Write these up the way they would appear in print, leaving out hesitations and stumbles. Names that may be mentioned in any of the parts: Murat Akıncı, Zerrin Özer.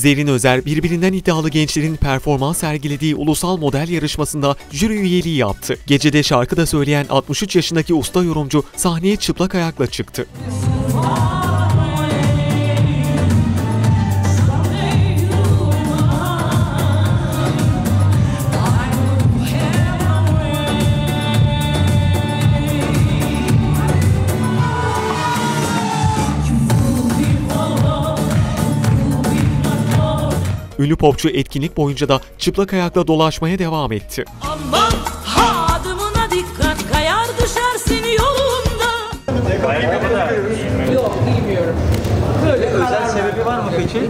Zerrin Özer, birbirinden iddialı gençlerin performans sergilediği ulusal model yarışmasında jüri üyeliği yaptı. Gecede şarkı da söyleyen 63 yaşındaki usta yorumcu sahneye çıplak ayakla çıktı. Ünlü popçu etkinlik boyunca da çıplak ayakla dolaşmaya devam etti. Aman ha, adımına dikkat, kayar düşer seni yolunda. Ayakkabı da yok, giymiyorum. Böyle özel sebebi var mı peki?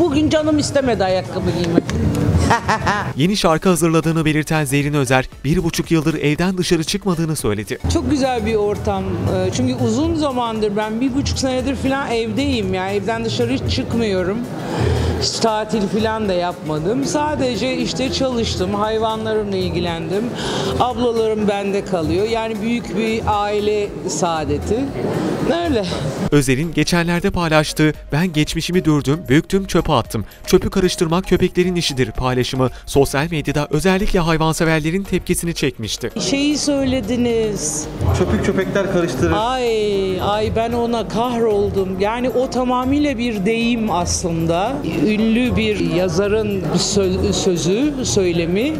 Bugün canım istemedi ayakkabı giymek. Yeni şarkı hazırladığını belirten Zerrin Özer, 1,5 yıldır evden dışarı çıkmadığını söyledi. Çok güzel bir ortam. Çünkü uzun zamandır, ben 1,5 senedir falan evdeyim. Yani evden dışarı hiç çıkmıyorum. Hiç tatil falan da yapmadım. Sadece işte çalıştım, hayvanlarımla ilgilendim. Ablalarım bende kalıyor. Yani büyük bir aile saadeti. Öyle. Özer'in geçenlerde paylaştığı "Ben geçmişimi dürdüm, büktüm, çöpe attım. Çöpü karıştırmak köpeklerin işidir" paylaşımı sosyal medyada özellikle hayvanseverlerin tepkisini çekmişti. Şeyi söylediniz. Çöpü köpekler karıştırır. Ay ben ona kahroldum. Yani o tamamıyla bir deyim aslında. Ünlü bir yazarın sözü, söylemi.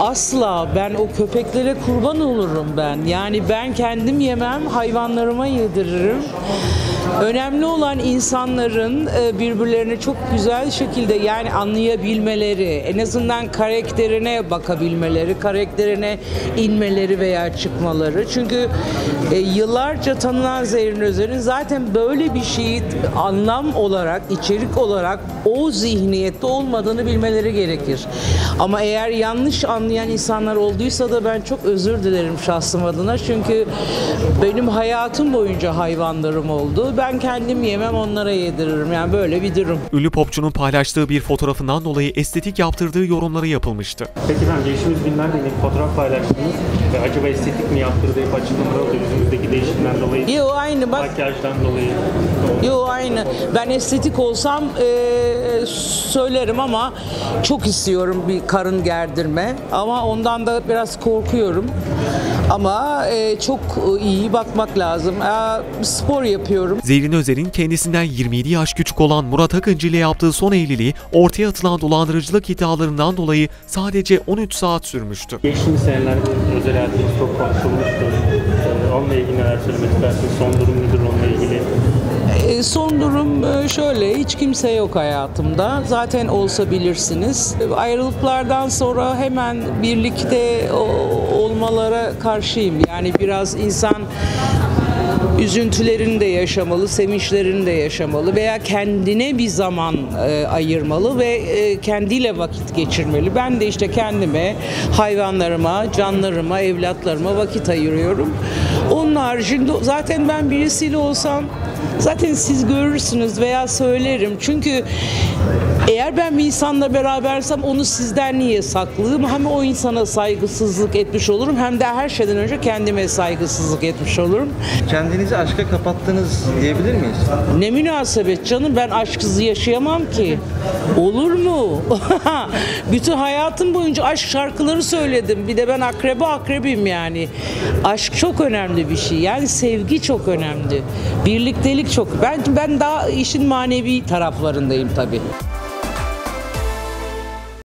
Asla ben o köpeklere kurban olurum ben. Yani ben kendim yemem, hayvanlarıma yediririm. Önemli olan insanların birbirlerini çok güzel şekilde yani anlayabilmeleri, en azından karakterine bakabilmeleri, karakterine inmeleri veya çıkmaları. Çünkü yıllarca tanınan Zerrin Özer'in zaten böyle bir şeyi anlam olarak, içerik olarak o zihniyette olmadığını bilmeleri gerekir. Ama eğer yanlış anlayan insanlar olduysa da ben çok özür dilerim şahsım adına. Çünkü benim hayatım boyunca hayvanlarım oldu. Ben kendim yemem, onlara yediririm. Yani böyle bir durum. Ünlü popçunun paylaştığı bir fotoğrafından dolayı estetik yaptırdığı yorumları yapılmıştı. Peki efendim, geçtiğimiz günlerde bir fotoğraf paylaştınız. Acaba estetik mi yaptırdığı hep açıklamalar oluyor yüzümüzdeki değişimden dolayı. Yo aynı bak. Makyajdan dolayı. Yo aynı. Ben estetik olsam söylerim ama çok istiyorum bir karın gerdirme. Ama ondan da biraz korkuyorum. Ama çok iyi bakmak lazım. Spor yapıyorum. Zerrin Özer'in kendisinden 27 yaş küçük olan Murat Akıncı ile yaptığı son evliliği ortaya atılan dolandırıcılık iddialarından dolayı sadece 13 saat sürmüştü. Geçtiğimiz senelerde özel hayatımız çok konuşulmuştu. Onunla ilgili neler söylemek istersiniz? Son durum nedir onunla ilgili? Son durum şöyle, hiç kimse yok hayatımda. Zaten olsa bilirsiniz. Ayrılıklardan sonra hemen birlikte olmalara karşıyım. Yani biraz insan üzüntülerini de yaşamalı, sevinçlerini de yaşamalı veya kendine bir zaman ayırmalı ve kendiyle vakit geçirmeli. Ben de işte kendime, hayvanlarıma, canlarıma, evlatlarıma vakit ayırıyorum. Onun haricinde zaten ben birisiyle olsam zaten siz görürsünüz veya söylerim. Çünkü eğer ben bir insanla berabersem onu sizden niye saklayayım? Hem o insana saygısızlık etmiş olurum hem de her şeyden önce kendime saygısızlık etmiş olurum. Kendinizi aşka kapattınız diyebilir miyiz? Ne münasebet canım, ben aşksız yaşayamam ki. Olur mu? Bütün hayatım boyunca aşk şarkıları söyledim. Bir de ben akrebim yani. Aşk çok önemli bir şey. Yani sevgi çok önemli. Birliktelik çok. Ben daha işin manevi taraflarındayım tabii.